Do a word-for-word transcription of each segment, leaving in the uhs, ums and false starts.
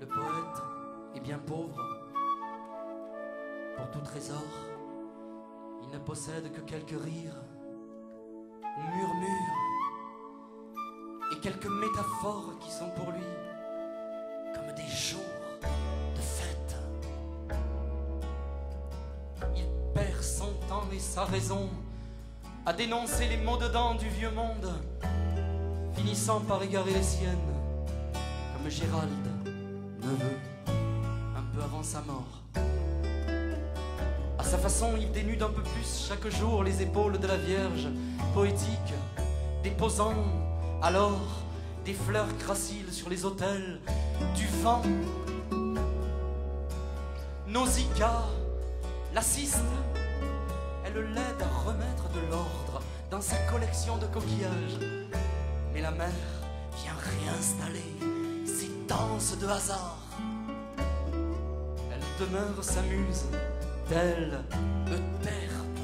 le poète est bien pauvre. Pour tout trésor, il ne possède que quelques rires, murmures et quelques métaphores qui sont pour lui comme des jours de fête. Il perd son temps et sa raison à dénoncer les maux dedans du vieux monde, finissant par égarer les siennes, comme Gérald Neveu, un peu avant sa mort. À sa façon, il dénude un peu plus chaque jour les épaules de la Vierge poétique, déposant alors des fleurs crassiles sur les autels du vent. Nausicaa l'assiste, elle l'aide à remettre de l'ordre dans sa collection de coquillages. Mais la mer vient réinstaller ses danses de hasard. Elle demeure sa muse, telle Euterpe.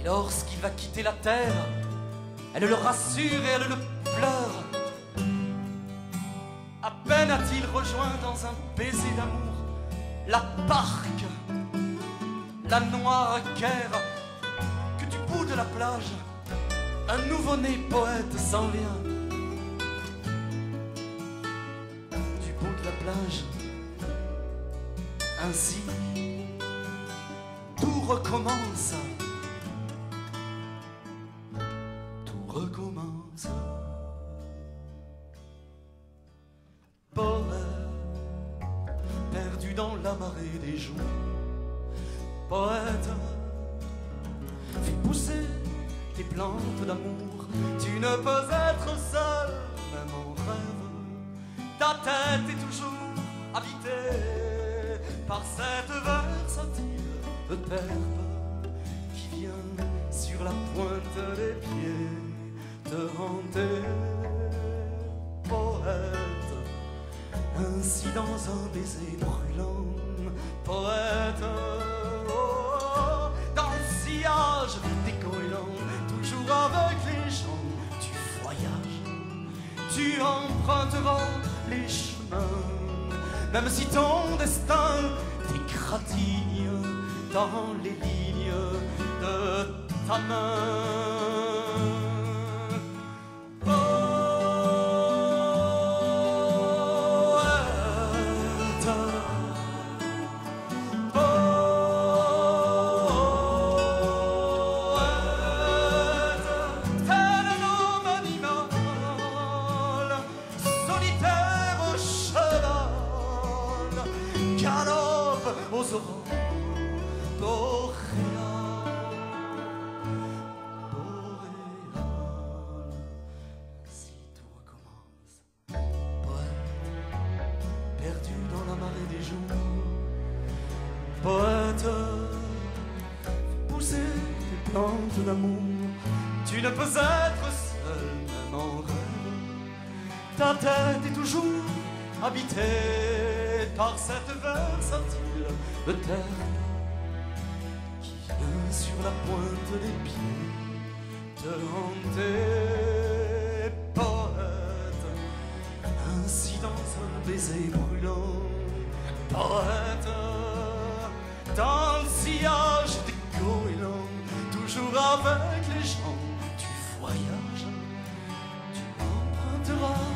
Et lorsqu'il va quitter la terre, elle le rassure et elle le pleure. À peine a-t-il rejoint dans un baiser d'amour la barque, la noire guerre, que du bout de la plage, un nouveau-né poète s'en vient. Du bout de la plage, ainsi, tout recommence. Tout recommence. Poète, perdu dans la marée des jours. Poète, fais pousser tes plantes d'amour. Tu ne peux être seul, même en rêve. Ta tête est toujours habitée par cette versatile Euterpe qui vient sur la pointe des pieds te hanter. Poète, ainsi dans un baiser brûlant. Poète, toujours avec les gens tu voyages, tu emprunteras les chemins, même si ton destin t'égratigne dans les lignes de ta main. Poète, galope aux aurores boréales, boréales. Si tout recommence, poète, perdu dans la marée des jours. Poète, pousser tes plantes d'amour. Tu ne peux être seul, même en rêve. Ta tête est toujours habitée par cette versatile Euterpe qui vient sur la pointe des pieds te hanter. Poète, ainsi dans un baiser brûlant. Poète, dans le sillage des goélands, toujours avec les gens tu voyages, tu emprunteras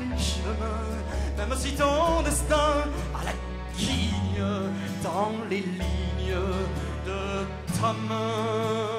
les chemins, même si ton destin à la guigne dans les lignes de ta main.